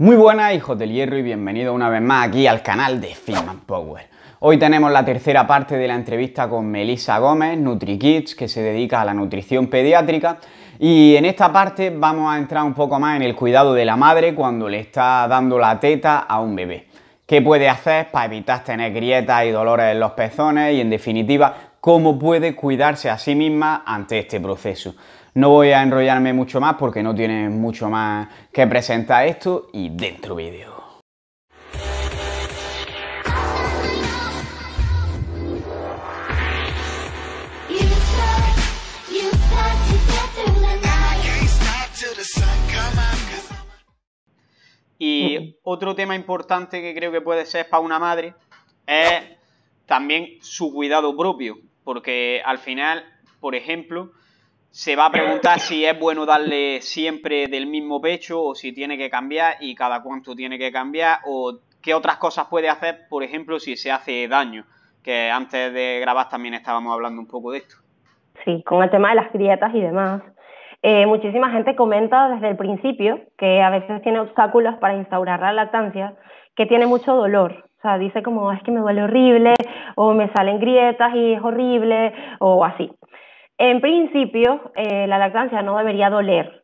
Muy buenas, hijos del hierro, y bienvenidos una vez más aquí al canal de Fitman Power. Hoy tenemos la tercera parte de la entrevista con Melissa Gómez, NutriKids, que se dedica a la nutrición pediátrica. Y en esta parte vamos a entrar un poco más en el cuidado de la madre cuando le está dando la teta a un bebé. ¿Qué puede hacer para evitar tener grietas y dolores en los pezones? Y en definitiva, ¿cómo puede cuidarse a sí misma ante este proceso? No voy a enrollarme mucho más porque no tiene mucho más que presentar esto y dentro vídeo. Y otro tema importante que creo que puede ser para una madre es también su cuidado propio, porque al final, por ejemplo, se va a preguntar si es bueno darle siempre del mismo pecho o si tiene que cambiar y cada cuánto tiene que cambiar, o qué otras cosas puede hacer, por ejemplo, si se hace daño, que antes de grabar también estábamos hablando un poco de esto. Sí, con el tema de las grietas y demás. Muchísima gente comenta desde el principio que a veces tiene obstáculos para instaurar la lactancia, que tiene mucho dolor. O sea, dice como, es que me duele horrible, o me salen grietas y es horrible, o así. En principio, la lactancia no debería doler.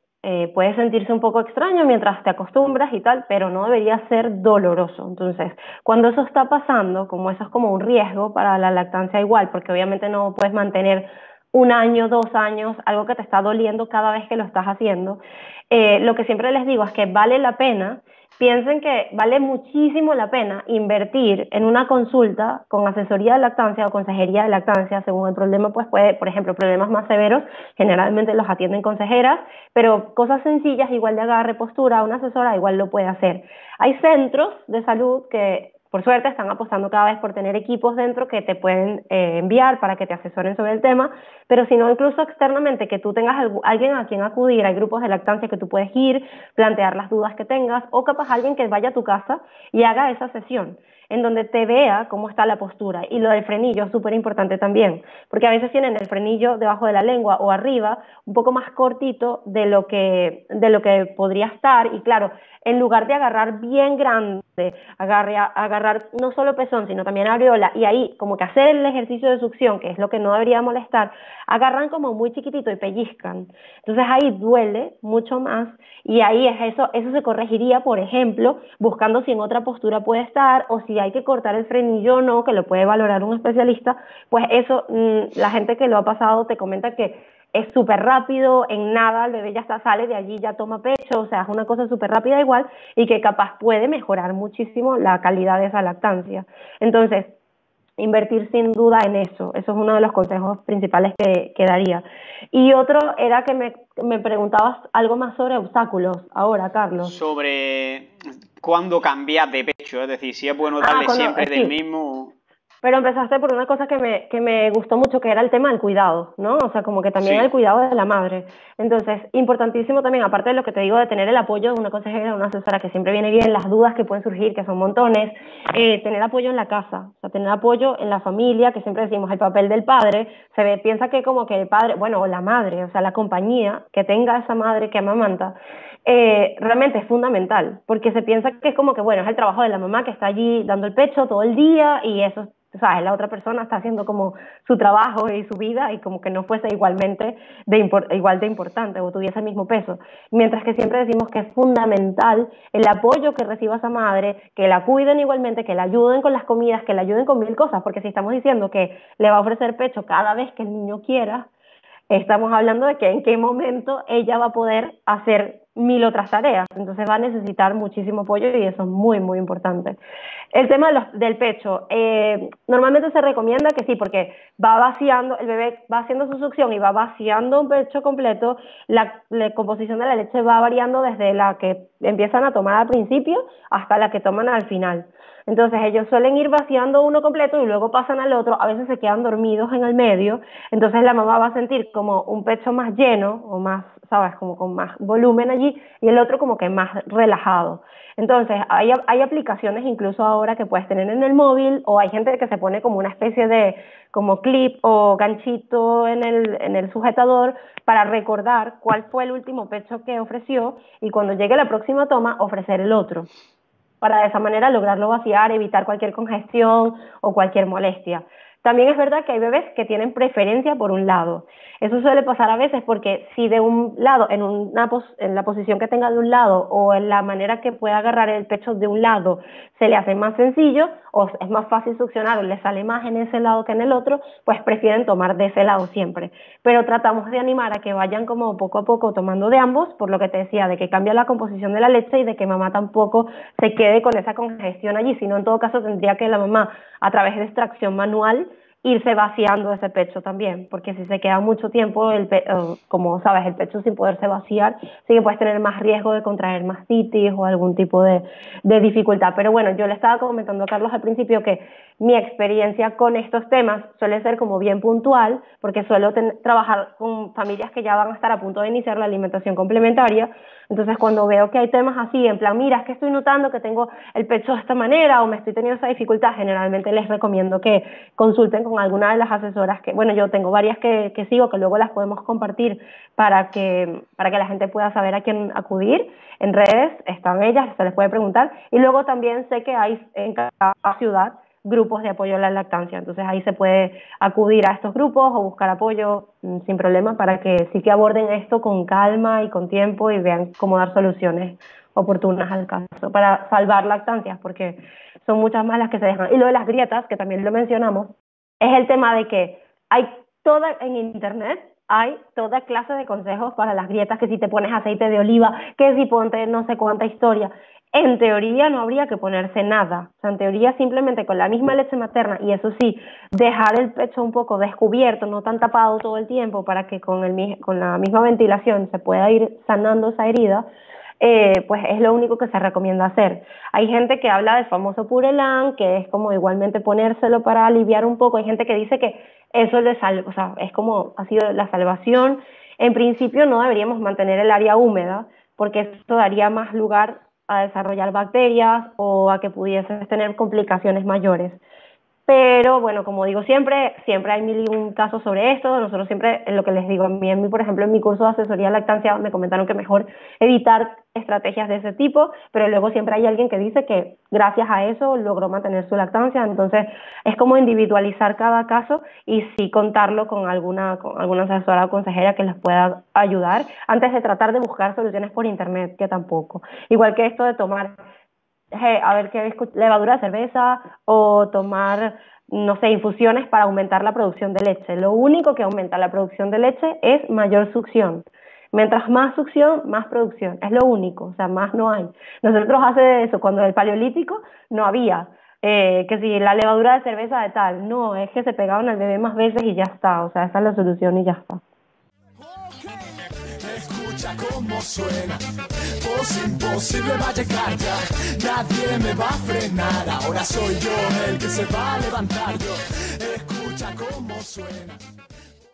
Puede sentirse un poco extraño mientras te acostumbras y tal, pero no debería ser doloroso. Entonces, cuando eso está pasando, como eso es como un riesgo para la lactancia igual, porque obviamente no puedes mantener un año, 2 años, algo que te está doliendo cada vez que lo estás haciendo. Lo que siempre les digo es que vale la pena. Piensen que vale muchísimo la pena invertir en una consulta con asesoría de lactancia o consejería de lactancia, según el problema, pues puede, por ejemplo, problemas más severos, generalmente los atienden consejeras, pero cosas sencillas, igual de agarre, postura, una asesora igual lo puede hacer. Hay centros de salud que, por suerte, están apostando cada vez por tener equipos dentro que te pueden enviar para que te asesoren sobre el tema, pero si no, incluso externamente, que tú tengas alguien a quien acudir. Hay grupos de lactancia que tú puedes ir, plantear las dudas que tengas, o capaz alguien que vaya a tu casa y haga esa sesión, en donde te vea cómo está la postura. Y lo del frenillo es súper importante también, porque a veces tienen el frenillo debajo de la lengua o arriba, un poco más cortito de lo que podría estar, y claro, en lugar de agarrar bien grande, agarrar no solo pezón, sino también areola, y ahí como que hacer el ejercicio de succión, que es lo que no debería molestar, agarran como muy chiquitito y pellizcan. Entonces ahí duele mucho más, y ahí es eso se corregiría, por ejemplo, buscando si en otra postura puede estar, o si hay que cortar el frenillo o no, que lo puede valorar un especialista. Pues eso, la gente que lo ha pasado te comenta que es súper rápido, en nada el bebé ya sale de allí, ya toma pecho, o sea, es una cosa súper rápida igual, y que capaz puede mejorar muchísimo la calidad de esa lactancia. Entonces, invertir sin duda en eso es uno de los consejos principales que daría. Y otro era que me preguntabas algo más sobre obstáculos ahora, Carlos. Sobre cuándo cambiar de pecho, es decir, si es bueno darle siempre del mismo. Pero empezaste por una cosa que me gustó mucho, que era el tema del cuidado, ¿no? O sea, como que también el cuidado de la madre. Entonces, importantísimo también, aparte de lo que te digo, de tener el apoyo de una consejera, una asesora, que siempre viene bien, las dudas que pueden surgir, que son montones, tener apoyo en la casa, o sea, tener apoyo en la familia, que siempre decimos el papel del padre. Piensa que como que el padre, bueno, o la madre, o sea, la compañía que tenga esa madre que amamanta, realmente es fundamental, porque se piensa que es como que, bueno, es el trabajo de la mamá que está allí dando el pecho todo el día, y eso es, ¿sabes? La otra persona está haciendo como su trabajo y su vida, y como que no fuese igualmente igual de importante o tuviese el mismo peso. Mientras que siempre decimos que es fundamental el apoyo que reciba esa madre, que la cuiden igualmente, que la ayuden con las comidas, que la ayuden con mil cosas, porque si estamos diciendo que le va a ofrecer pecho cada vez que el niño quiera, estamos hablando de que en qué momento ella va a poder hacer mil otras tareas. Entonces va a necesitar muchísimo apoyo, y eso es muy, muy importante. El tema del pecho, normalmente se recomienda que sí, porque va vaciando, el bebé va haciendo su succión y va vaciando un pecho completo. La composición de la leche va variando desde la que empiezan a tomar al principio hasta la que toman al final. Entonces ellos suelen ir vaciando uno completo y luego pasan al otro, a veces se quedan dormidos en el medio, entonces la mamá va a sentir como un pecho más lleno, o más, ¿sabes? Como con más volumen allí, allí, y el otro como que más relajado. Entonces, hay aplicaciones incluso ahora que puedes tener en el móvil, o hay gente que se pone como una especie de como clip o ganchito en el sujetador para recordar cuál fue el último pecho que ofreció, y cuando llegue la próxima toma, ofrecer el otro, para de esa manera lograrlo vaciar, evitar cualquier congestión o cualquier molestia. También es verdad que hay bebés que tienen preferencia por un lado. Eso suele pasar a veces porque si de un lado, en la posición que tenga de un lado o en la manera que pueda agarrar el pecho de un lado se le hace más sencillo o es más fácil succionar o le sale más en ese lado que en el otro, pues prefieren tomar de ese lado siempre. Pero tratamos de animar a que vayan como poco a poco tomando de ambos, por lo que te decía, de que cambia la composición de la leche y de que mamá tampoco se quede con esa congestión allí, sino en todo caso tendría que la mamá, a través de extracción manual, irse vaciando ese pecho también, porque si se queda mucho tiempo, como sabes, el pecho sin poderse vaciar, sí que puedes tener más riesgo de contraer mastitis o algún tipo de dificultad. Pero bueno, yo le estaba comentando a Carlos al principio que mi experiencia con estos temas suele ser como bien puntual, porque suelo trabajar con familias que ya van a estar a punto de iniciar la alimentación complementaria. Entonces, cuando veo que hay temas así, en plan, mira, es que estoy notando que tengo el pecho de esta manera o me estoy teniendo esa dificultad, generalmente les recomiendo que consulten con alguna de las asesoras que, bueno, yo tengo varias que sigo, que luego las podemos compartir para que la gente pueda saber a quién acudir. En redes están ellas, se les puede preguntar. Y luego también sé que hay en cada ciudad grupos de apoyo a la lactancia, entonces ahí se puede acudir a estos grupos o buscar apoyo sin problema para que sí que aborden esto con calma y con tiempo y vean cómo dar soluciones oportunas al caso para salvar lactancias, porque son muchas más las que se dejan. Y lo de las grietas, que también lo mencionamos, es el tema de que en internet hay toda clase de consejos para las grietas, que si te pones aceite de oliva, que si ponte no sé cuánta historia. En teoría no habría que ponerse nada, o sea, en teoría simplemente con la misma leche materna, y eso sí, dejar el pecho un poco descubierto, no tan tapado todo el tiempo, para que con la misma ventilación se pueda ir sanando esa herida, pues es lo único que se recomienda hacer. Hay gente que habla del famoso Purelan, que es como igualmente ponérselo para aliviar un poco. Hay gente que dice que eso le salva, o sea, es como ha sido la salvación. En principio no deberíamos mantener el área húmeda, porque esto daría más lugar a desarrollar bacterias o a que pudieses tener complicaciones mayores. Pero bueno, como digo siempre hay mil y un casos sobre esto. Nosotros siempre, lo que les digo, a mí, por ejemplo, en mi curso de asesoría de lactancia me comentaron que mejor evitar estrategias de ese tipo, pero luego siempre hay alguien que dice que gracias a eso logró mantener su lactancia. Entonces es como individualizar cada caso y sí contarlo con alguna asesora o consejera que les pueda ayudar antes de tratar de buscar soluciones por internet, que tampoco. Igual que esto de tomar levadura de cerveza o tomar, no sé, infusiones para aumentar la producción de leche. Lo único que aumenta la producción de leche es mayor succión. Mientras más succión, más producción. Es lo único, o sea, más no hay. Nosotros hace eso, cuando el paleolítico no había, que si la levadura de cerveza de tal, no, es que se pegaban al bebé más veces y ya está, o sea, esa es la solución y ya está. Escucha cómo suena, voz imposible va a llegar ya, nadie me va a frenar, ahora soy yo el que se va a levantar yo, escucha cómo suena.